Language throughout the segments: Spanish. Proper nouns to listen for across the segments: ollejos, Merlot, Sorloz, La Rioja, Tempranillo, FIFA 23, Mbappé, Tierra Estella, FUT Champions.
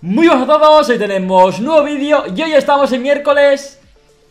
Muy buenas a todos, hoy tenemos nuevo vídeo y hoy estamos en miércoles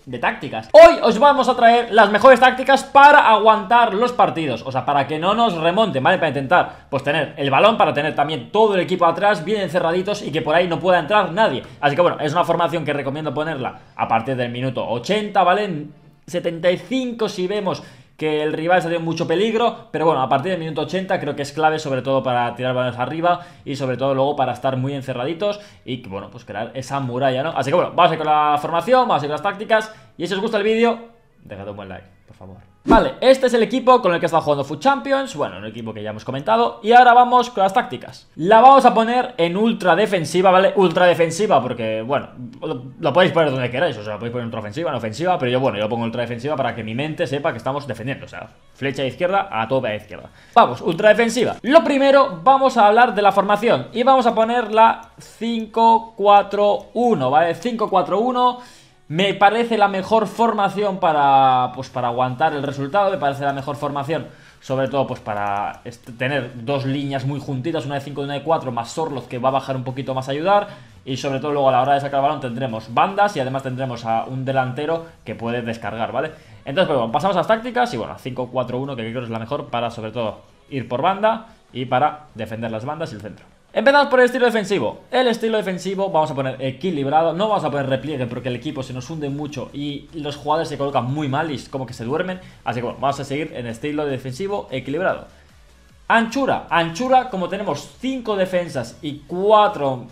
de tácticas. Hoy os vamos a traer las mejores tácticas para aguantar los partidos, o sea, para que no nos remonten, ¿vale? Para intentar, pues, tener el balón, para tener también todo el equipo atrás bien encerraditos y que por ahí no pueda entrar nadie. Así que bueno, es una formación que recomiendo ponerla a partir del minuto 80, ¿vale? En 75 si vemos que el rival se dio mucho peligro, pero bueno, a partir del minuto 80 creo que es clave, sobre todo para tirar balones arriba y sobre todo luego para estar muy encerraditos y, bueno, pues crear esa muralla, ¿no? Así que bueno, vamos a ir con la formación, vamos a ir con las tácticas y si os gusta el vídeo, dejad un buen like, por favor. Vale, este es el equipo con el que está jugando FUT Champions, bueno, un equipo que ya hemos comentado. Y ahora vamos con las tácticas. La vamos a poner en ultra defensiva, ¿vale? Ultra defensiva porque, bueno, lo podéis poner donde queráis, o sea, lo podéis poner en ultra ofensiva, en ofensiva, pero yo, bueno, yo lo pongo en ultra defensiva para que mi mente sepa que estamos defendiendo, o sea, flecha de izquierda a tope de izquierda. Vamos, ultra defensiva. Lo primero, vamos a hablar de la formación y vamos a poner la 5-4-1, ¿vale? 5-4-1. Me parece la mejor formación para, pues, para aguantar el resultado. Me parece la mejor formación, sobre todo, pues, para tener dos líneas muy juntitas, una de 5 y una de 4, más Sorloz, que va a bajar un poquito más a ayudar. Y sobre todo luego a la hora de sacar el balón tendremos bandas y además tendremos a un delantero que puede descargar, ¿vale? Entonces, pues, bueno, pasamos a las tácticas y, bueno, 5-4-1, que creo que es la mejor para, sobre todo, ir por banda y para defender las bandas y el centro. Empezamos por el estilo defensivo. El estilo defensivo vamos a poner equilibrado. No vamos a poner repliegue porque el equipo se nos hunde mucho y los jugadores se colocan muy mal y como que se duermen. Así que bueno, vamos a seguir en estilo defensivo equilibrado. Anchura, anchura, como tenemos 5 defensas y 4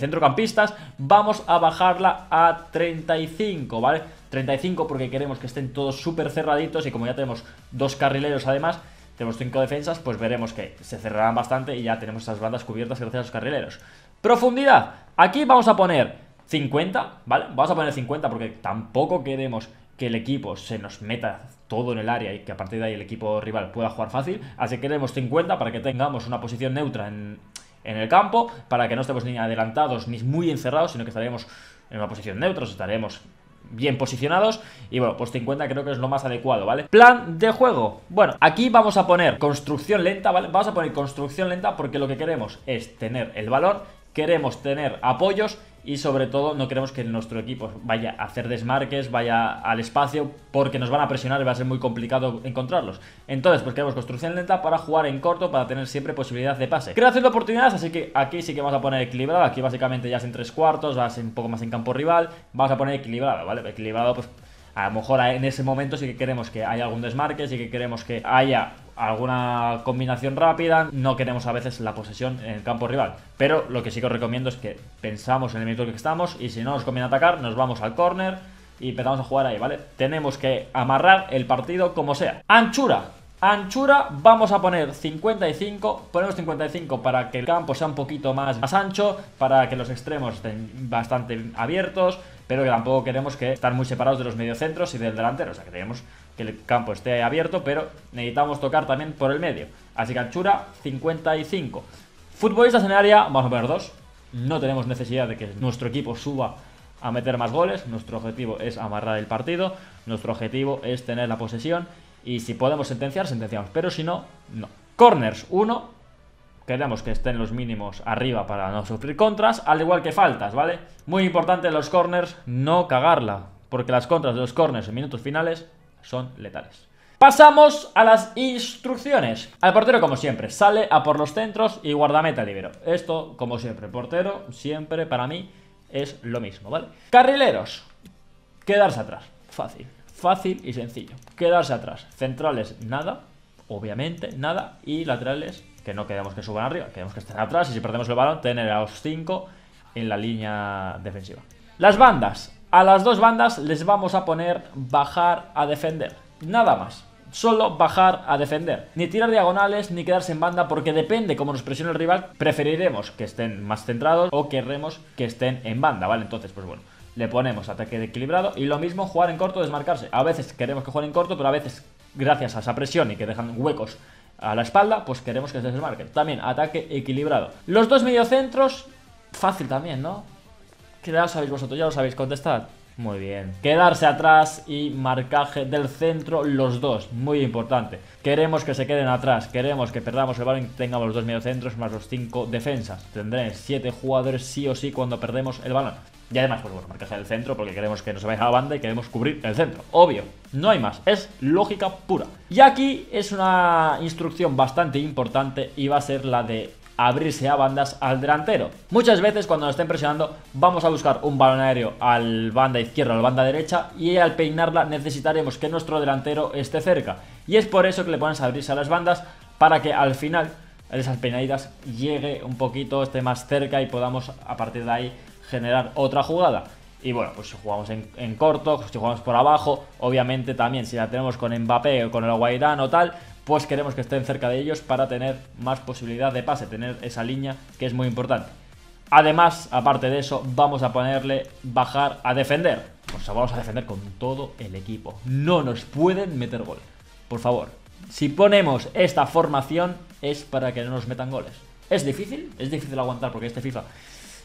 centrocampistas, vamos a bajarla a 35, ¿vale? 35 porque queremos que estén todos súper cerraditos y como ya tenemos 2 carrileros además, tenemos 5 defensas, pues veremos que se cerrarán bastante y ya tenemos esas bandas cubiertas gracias a los carrileros. Profundidad, aquí vamos a poner 50, ¿vale? Vamos a poner 50 porque tampoco queremos que el equipo se nos meta todo en el área y que a partir de ahí el equipo rival pueda jugar fácil. Así que queremos 50 para que tengamos una posición neutra en el campo, para que no estemos ni adelantados ni muy encerrados, sino que estaremos en una posición neutra, estaremos bien posicionados y bueno, pues 50 creo que es lo más adecuado, ¿vale? Plan de juego. Bueno, aquí vamos a poner construcción lenta, ¿vale? Vamos a poner construcción lenta porque lo que queremos es tener el balón, queremos tener apoyos y sobre todo no queremos que nuestro equipo vaya a hacer desmarques, vaya al espacio porque nos van a presionar y va a ser muy complicado encontrarlos. Entonces, pues queremos construcción lenta para jugar en corto, para tener siempre posibilidad de pase. Creación de oportunidades, así que aquí sí que vamos a poner equilibrado. Aquí básicamente ya es en 3/4, vas un poco más en campo rival. Vamos a poner equilibrado, ¿vale? Equilibrado, pues a lo mejor en ese momento sí que queremos que haya algún desmarque, sí que queremos que haya alguna combinación rápida, no queremos a veces la posesión en el campo rival, pero lo que sí que os recomiendo es que pensamos en el minuto que estamos y si no nos conviene atacar nos vamos al córner y empezamos a jugar ahí, ¿vale? Tenemos que amarrar el partido como sea. Anchura, anchura vamos a poner 55, ponemos 55 para que el campo sea un poquito más ancho, para que los extremos estén bastante abiertos, pero que tampoco queremos que estar muy separados de los mediocentros y del delantero, o sea que tenemos que el campo esté abierto, pero necesitamos tocar también por el medio. Así que anchura, 55. Futbolistas en el área, vamos a poner 2. No tenemos necesidad de que nuestro equipo suba a meter más goles. Nuestro objetivo es amarrar el partido. Nuestro objetivo es tener la posesión. Y si podemos sentenciar, sentenciamos. Pero si no, no. Corners, 1. Queremos que estén los mínimos arriba para no sufrir contras. Al igual que faltas, ¿vale? Muy importante los corners, no cagarla. Porque las contras de los corners en minutos finales son letales. Pasamos a las instrucciones. Al portero, como siempre, sale a por los centros y guardameta libero. Esto, como siempre, portero, siempre para mí es lo mismo, ¿vale? Carrileros, quedarse atrás. Fácil, fácil y sencillo. Quedarse atrás. Centrales, nada. Obviamente, nada. Y laterales, que no queremos que suban arriba, queremos que estén atrás. Y si perdemos el balón, tener a los 5 en la línea defensiva. Las bandas. A las 2 bandas les vamos a poner bajar a defender, nada más, solo bajar a defender, ni tirar diagonales ni quedarse en banda porque depende cómo nos presione el rival, preferiremos que estén más centrados o querremos que estén en banda, ¿vale? Entonces, pues bueno, le ponemos ataque equilibrado y lo mismo jugar en corto, desmarcarse, a veces queremos que jueguen en corto, pero a veces gracias a esa presión y que dejan huecos a la espalda, pues queremos que se desmarquen, también ataque equilibrado. Los 2 mediocentros, fácil también, ¿no? Ya lo sabéis vosotros, ya lo sabéis, contestad. Muy bien, quedarse atrás y marcaje del centro, los dos, muy importante. Queremos que se queden atrás, queremos que perdamos el balón y tengamos los dos mediocentros más los 5 defensas. Tendréis 7 jugadores sí o sí cuando perdemos el balón. Y además, pues bueno, marcaje del centro porque queremos que no se vaya a la banda y queremos cubrir el centro. Obvio, no hay más, es lógica pura. Y aquí es una instrucción bastante importante y va a ser la de abrirse a bandas al delantero. Muchas veces cuando nos estén presionando vamos a buscar un balón aéreo al banda izquierda o al banda derecha, y al peinarla necesitaremos que nuestro delantero esté cerca. Y es por eso que le pones a abrirse a las bandas, para que al final de esas peinaditas llegue un poquito, esté más cerca y podamos a partir de ahí generar otra jugada. Y bueno, pues si jugamos en corto, si jugamos por abajo, obviamente también si la tenemos con Mbappé o con el Guairán o tal, pues queremos que estén cerca de ellos para tener más posibilidad de pase, tener esa línea que es muy importante. Además, aparte de eso, vamos a ponerle bajar a defender. O sea, vamos a defender con todo el equipo. No nos pueden meter gol, por favor. Si ponemos esta formación es para que no nos metan goles. Es difícil aguantar porque este FIFA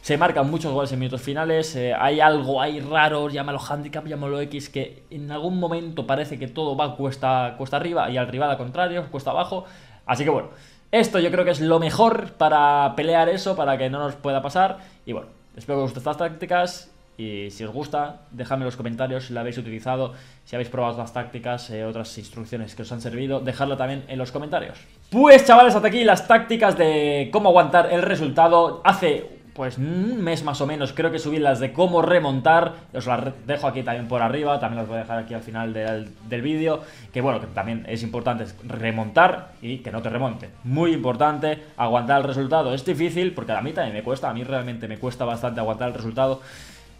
se marcan muchos goles en minutos finales, hay algo ahí raro, llámalo handicap, llámalo X, que en algún momento parece que todo va cuesta arriba y al rival al contrario, cuesta abajo. Así que bueno, esto yo creo que es lo mejor para pelear eso, para que no nos pueda pasar. Y bueno, espero que os gusten estas tácticas y si os gusta, dejadme en los comentarios si la habéis utilizado, si habéis probado las tácticas, otras instrucciones que os han servido, dejadlo también en los comentarios. Pues chavales, hasta aquí las tácticas de cómo aguantar el resultado. Hace pues un mes más o menos creo que subí las de cómo remontar. Os las dejo aquí también por arriba, también las voy a dejar aquí al final del vídeo. Que bueno, que también es importante remontar y que no te remonte. Muy importante aguantar el resultado. Es difícil porque a mí también me cuesta, a mí realmente me cuesta bastante aguantar el resultado.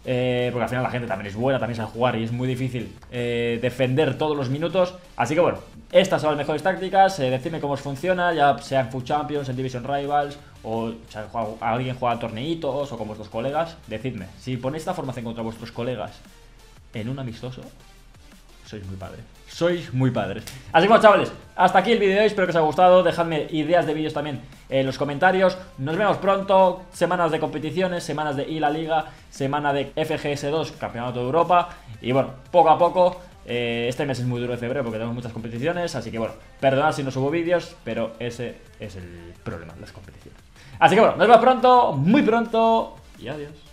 Porque al final la gente también es buena, también sabe jugar y es muy difícil defender todos los minutos. Así que bueno, estas son las mejores tácticas. Decidme cómo os funciona, ya sea en FUT Champions, en Division Rivals, o sea, alguien juega a torneitos o con vuestros colegas. Decidme, si ponéis esta formación contra vuestros colegas en un amistoso, sois muy padres. Sois muy padres. Así que bueno, chavales, hasta aquí el vídeo. Espero que os haya gustado. Dejadme ideas de vídeos también en los comentarios. Nos vemos pronto. Semanas de competiciones, semanas de la Liga, semana de FGS2, Campeonato de Europa. Y bueno, poco a poco, este mes es muy duro de febrero porque tenemos muchas competiciones. Así que bueno, perdonad si no subo vídeos, pero ese es el problema, las competiciones. Así que bueno, nos vemos pronto, muy pronto. Y adiós.